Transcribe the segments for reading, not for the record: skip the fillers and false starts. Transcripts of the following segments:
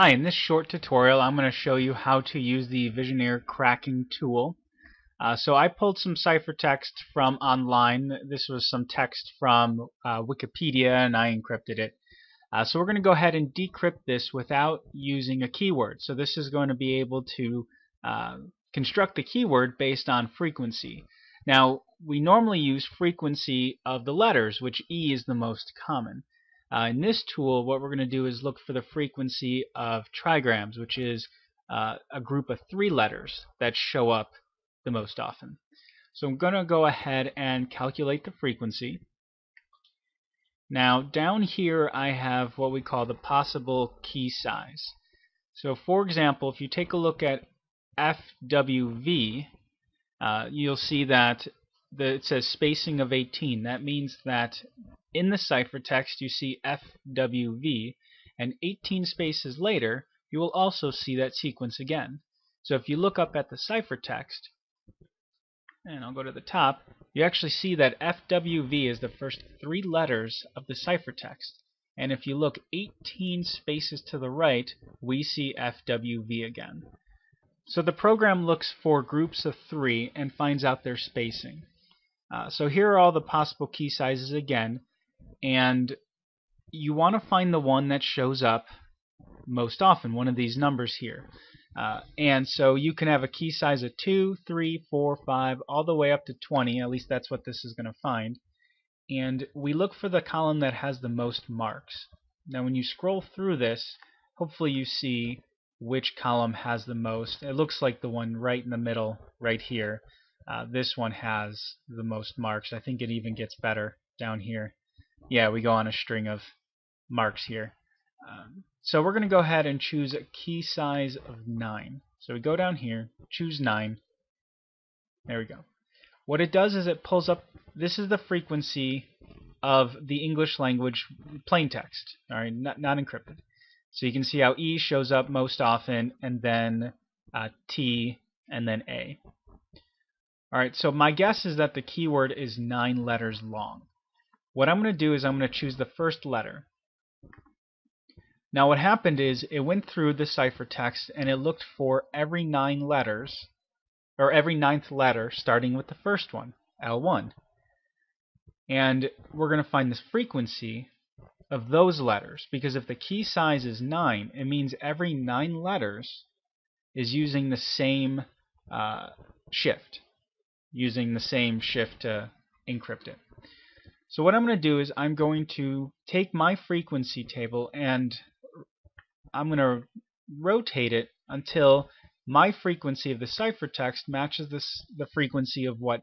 Hi, in this short tutorial I'm going to show you how to use the Vigenere cracking tool. So I pulled some ciphertext from online. This was some text from Wikipedia and I encrypted it. So we're going to go ahead and decrypt this without using a keyword. So this is going to be able to construct a keyword based on frequency. Now we normally use frequency of the letters, which E is the most common. In this tool, what we're going to do is look for the frequency of trigrams, which is a group of three letters that show up the most often. So I'm going to go ahead and calculate the frequency. Now down here I have what we call the possible key size. So for example, if you take a look at FWV, you'll see that it says spacing of 18. That means that in the ciphertext you see FWV, and 18 spaces later you will also see that sequence again. So if you look up at the ciphertext, and I'll go to the top, you actually see that FWV is the first three letters of the ciphertext. And if you look 18 spaces to the right, we see FWV again. So the program looks for groups of three and finds out their spacing. So here are all the possible key sizes again, and you want to find the one that shows up most often, one of these numbers here. And so you can have a key size of 2, 3, 4, 5, all the way up to 20, at least that's what this is going to find. And we look for the column that has the most marks. Now when you scroll through this, hopefully you see which column has the most. It looks like the one right in the middle, right here. This one has the most marks. I think it even gets better down here. Yeah, we go on a string of marks here. So we're going to go ahead and choose a key size of 9. So we go down here, choose 9. There we go. What it does is it pulls up, this is the frequency of the English language plain text, all right, not encrypted. So you can see how E shows up most often, and then T, and then A. Alright, so my guess is that the keyword is 9 letters long. What I'm going to do is I'm going to choose the first letter. Now what happened is it went through the ciphertext and it looked for every 9 letters, or every 9th letter starting with the first one, L1. And we're going to find this frequency of those letters, because if the key size is 9, it means every 9 letters is using the same shift. Using the same shift to encrypt it. So what I'm going to do is I'm going to take my frequency table and I'm going to rotate it until my frequency of the ciphertext matches the frequency of what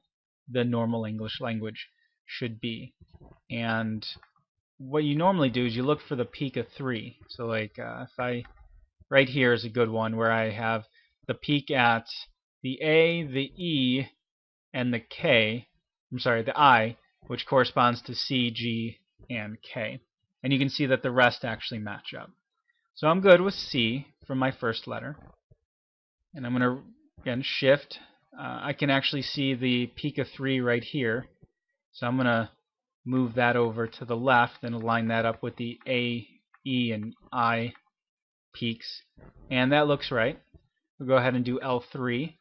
the normal English language should be. And what you normally do is you look for the peak of 3. So like if I, right here is a good one where I have the peak at the A, the E, and the K, I'm sorry, the I, which corresponds to C, G, and K. And you can see that the rest actually match up. So I'm good with C for my first letter. And I'm going to, again, shift. I can actually see the peak of 3 right here. So I'm going to move that over to the left and align that up with the A, E, and I peaks. And that looks right. We'll go ahead and do L3.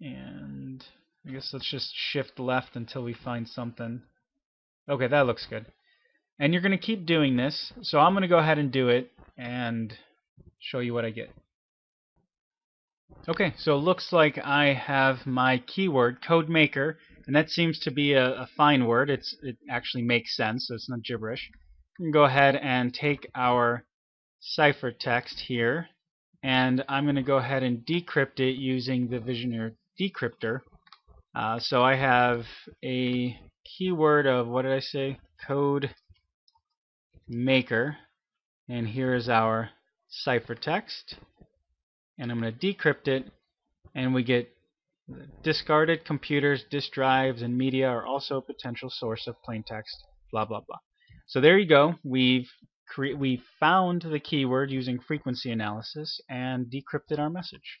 And I guess let's just shift left until we find something. Okay, that looks good. And you're going to keep doing this, so I'm going to go ahead and do it and show you what I get. Okay, so it looks like I have my keyword, Codemaker, and that seems to be a fine word. It actually makes sense, so it's not gibberish. We can go ahead and take our ciphertext here, and I'm going to go ahead and decrypt it using the Vigenere decryptor. So I have a keyword of, what did I say, Codemaker, and here is our ciphertext, and I'm going to decrypt it, and we get discarded computers, disk drives, and media are also a potential source of plaintext, blah blah blah. So there you go, we found the keyword using frequency analysis and decrypted our message.